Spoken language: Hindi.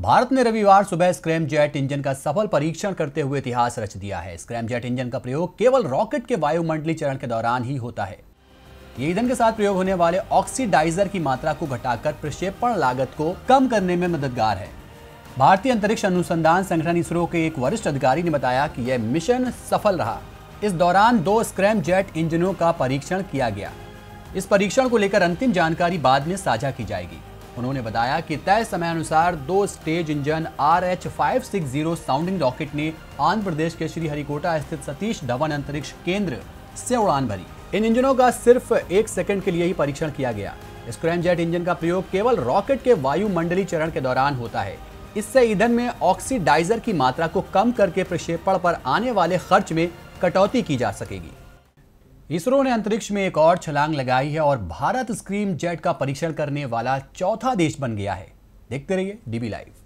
भारत ने रविवार सुबह स्क्रैमजेट इंजन का सफल परीक्षण करते हुए इतिहास रच दिया है। स्क्रैमजेट इंजन का प्रयोग केवल रॉकेट के वायुमंडलीय चरण के दौरान ही होता है। ये ईंधन के साथ प्रयोग होने वाले ऑक्सीडाइजर की मात्रा को घटाकर प्रक्षेपण लागत को कम करने में मददगार है। भारतीय अंतरिक्ष अनुसंधान संगठन इसरो के एक वरिष्ठ अधिकारी ने बताया कि यह मिशन सफल रहा। इस दौरान 2 स्क्रैमजेट इंजनों का परीक्षण किया गया। इस परीक्षण को लेकर अंतिम जानकारी बाद में साझा की जाएगी। उन्होंने बताया कि तय समय अनुसार 2 stage engine RH-560 sounding rocket ने आंध्र प्रदेश के श्रीहरिकोटा स्थित सतीश धवन अंतरिक्ष केंद्र से उड़ान भरी। इन इंजनों का सिर्फ 1 सेकंड के लिए ही परीक्षण किया गया। स्क्रैमजेट इंजन का प्रयोग केवल रॉकेट के वायुमंडलीय चरण के दौरान होता है। इससे ईंधन में ऑक्सीडाइजर की मात्रा को कम करके प्रक्षेपण पर आने वाले खर्च में कटौती की जा सकेगी। इसरो ने अंतरिक्ष में एक और छलांग लगाई है और भारत स्क्रैमजेट का परीक्षण करने वाला 4था देश बन गया है। देखते रहिए DB LIVE।